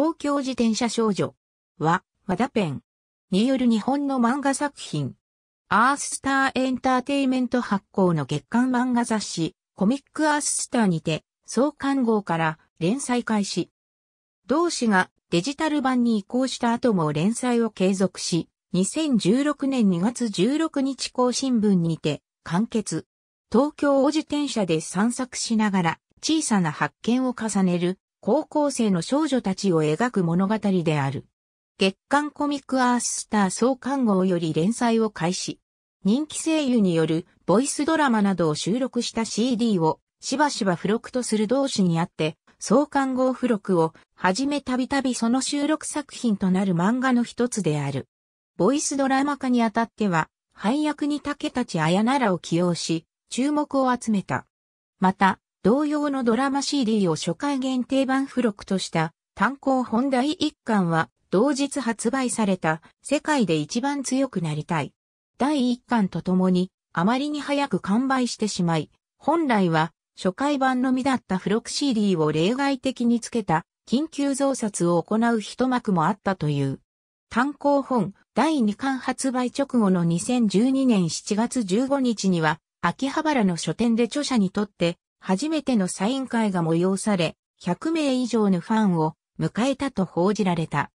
東京自転車少女は、和田ペンによる日本の漫画作品。アーススターエンターテイメント発行の月刊漫画雑誌、コミックアーススターにて、創刊号から連載開始。同誌がデジタル版に移行した後も連載を継続し、2016年2月16日更新分にて、完結。東京を自転車で散策しながら、小さな発見を重ねる、高校生の少女たちを描く物語である。月刊コミックアーススター創刊号より連載を開始。人気声優によるボイスドラマなどを収録した CD をしばしば付録とする同誌にあって、創刊号付録をはじめたびたびその収録作品となる漫画の一つである。ボイスドラマ化にあたっては、配役に竹立彩奈らを起用し、注目を集めた。また、同様のドラマ CD を初回限定版付録とした単行本第1巻は、同日発売された世界で一番強くなりたい。第1巻とともに、あまりに早く完売してしまい、本来は初回版のみだった付録 CD を例外的につけた緊急増刷を行う一幕もあったという。単行本第2巻発売直後の2012年7月15日には、秋葉原の書店で著者にとって初めてのサイン会が催され、100名以上のファンを迎えたと報じられた。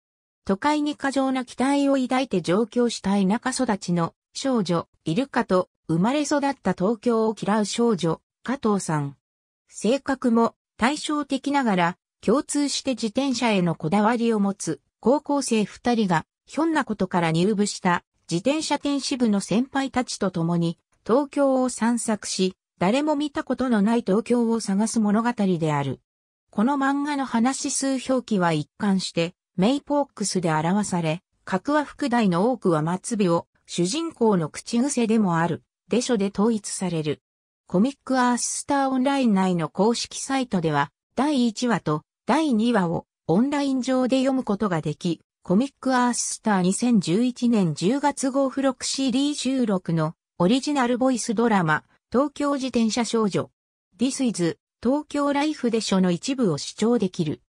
都会に過剰な期待を抱いて上京した田舎育ちの少女、イルカと生まれ育った東京を嫌う少女、加藤さん。性格も対照的ながら共通して自転車へのこだわりを持つ高校生二人がひょんなことから入部した自転車店支部の先輩たちと共に東京を散策し、誰も見たことのない東京を探す物語である。この漫画の話数表記は一貫して、メイポックスで表され、格は副題の多くは末尾を主人公の口癖でもある、でしょで統一される。コミックアーススターオンライン内の公式サイトでは、第1話と第2話をオンライン上で読むことができ、コミックアーススター2011年10月号付録 CD 収録のオリジナルボイスドラマ、東京自転車少女。This is 東京ライフでしょの一部を視聴できる。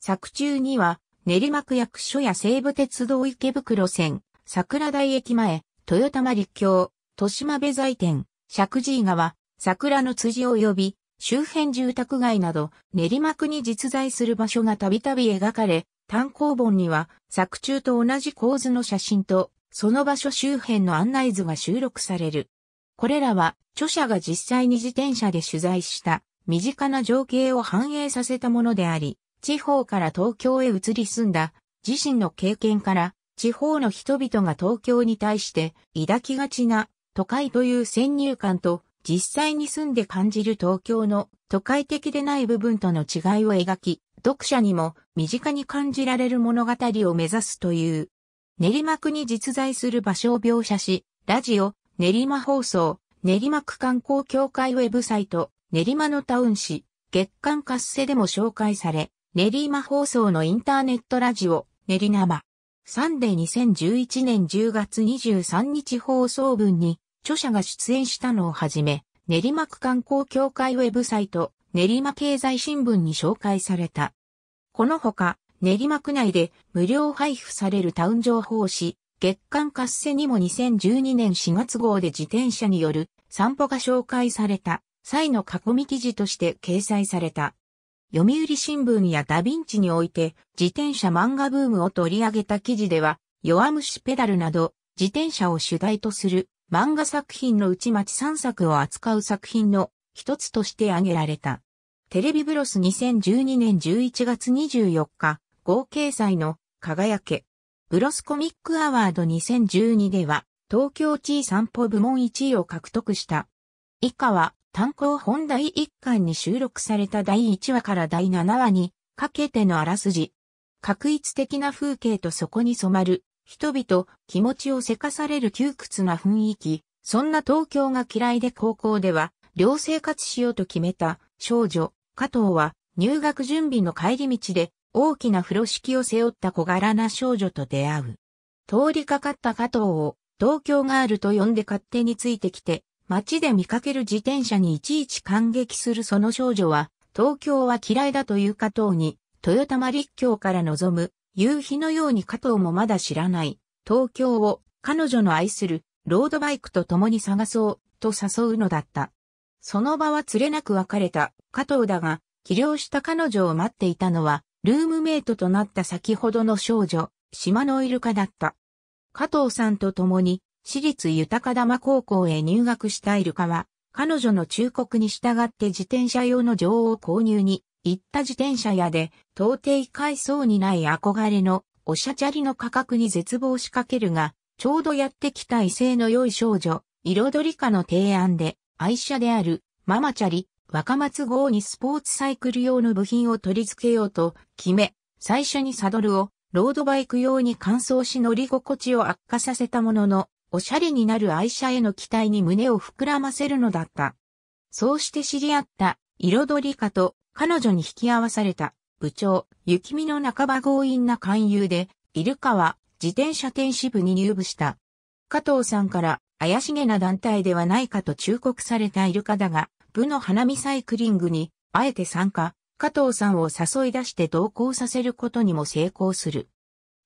作中には、練馬区役所や西武鉄道池袋線、桜台駅前、豊玉陸橋、豊島部財店、石神井川、桜の辻及び、周辺住宅街など、練馬区に実在する場所がたびたび描かれ、単行本には、作中と同じ構図の写真と、その場所周辺の案内図が収録される。これらは、著者が実際に自転車で取材した、身近な情景を反映させたものであり、地方から東京へ移り住んだ自身の経験から地方の人々が東京に対して抱きがちな都会という先入観と実際に住んで感じる東京の都会的でない部分との違いを描き、読者にも身近に感じられる物語を目指すという。練馬区に実在する場所を描写し、ラジオ、練馬放送、練馬区観光協会ウェブサイト、練馬のタウン誌、月刊カッセでも紹介され、練馬放送のインターネットラジオ、練生。サンデー2011年10月23日放送分に、著者が出演したのをはじめ、練馬区観光協会ウェブサイト、練馬経済新聞に紹介された。このほか、練馬区内で無料配布されるタウン情報誌、月刊カッセにも2012年4月号で自転車による散歩が紹介された際の囲み記事として掲載された。読売新聞やダヴィンチにおいて自転車漫画ブームを取り上げた記事では、弱虫ペダルなど自転車を主題とする漫画作品のうち町3作を扱う作品の一つとして挙げられた。テレビブロス2012年11月24日、合掲載の輝け。ブロスコミックアワード2012では東京地散歩部門1位を獲得した。以下は、単行本第1巻に収録された第1話から第7話にかけてのあらすじ。画一的な風景とそこに染まる人々、気持ちをせかされる窮屈な雰囲気。そんな東京が嫌いで高校では寮生活しようと決めた少女、加藤は入学準備の帰り道で大きな風呂敷を背負った小柄な少女と出会う。通りかかった加藤を東京ガールと呼んで勝手についてきて、街で見かける自転車にいちいち感激するその少女は、東京は嫌いだという加藤に、豊玉陸橋から望む、夕日のように加藤もまだ知らない、東京を彼女の愛するロードバイクと共に探そう、と誘うのだった。その場はつれなく別れた加藤だが、気量した彼女を待っていたのは、ルームメイトとなった先ほどの少女、島のイルカだった。加藤さんと共に、私立豊玉高校へ入学したイルカは、彼女の忠告に従って自転車用の女王を購入に行った自転車屋で、到底買いそうにない憧れのおしゃちゃりの価格に絶望しかけるが、ちょうどやってきた威勢の良い少女、彩りかの提案で、愛車であるママチャリ、若松号にスポーツサイクル用の部品を取り付けようと決め、最初にサドルをロードバイク用に乾燥し乗り心地を悪化させたものの、おしゃれになる愛車への期待に胸を膨らませるのだった。そうして知り合った、彩りかと彼女に引き合わされた、部長、雪見の半ば強引な勧誘で、イルカは自転車店支部に入部した。加藤さんから怪しげな団体ではないかと忠告されたイルカだが、部の花見サイクリングに、あえて参加、加藤さんを誘い出して同行させることにも成功する。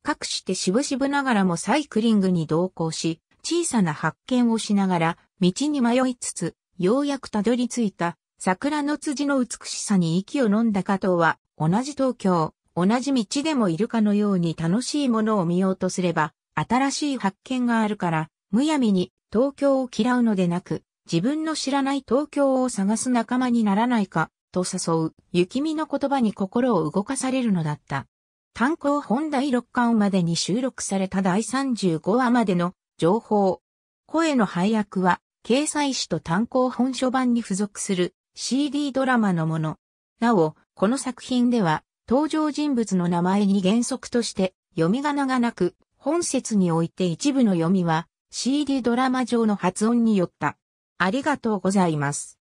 かくしてしぶしぶながらもサイクリングに同行し、小さな発見をしながら道に迷いつつ、ようやくたどり着いた桜の辻の美しさに息を飲んだ加藤は、同じ東京、同じ道でもイルカのように楽しいものを見ようとすれば、新しい発見があるから、むやみに東京を嫌うのでなく、自分の知らない東京を探す仲間にならないか、と誘う、雪見の言葉に心を動かされるのだった。単行本第6巻までに収録された第35話までの、情報。声の配役は、掲載誌と単行本初版に付属する CD ドラマのもの。なお、この作品では、登場人物の名前に原則として、読み仮名がなく、本節において一部の読みは、CD ドラマ上の発音によった。ありがとうございます。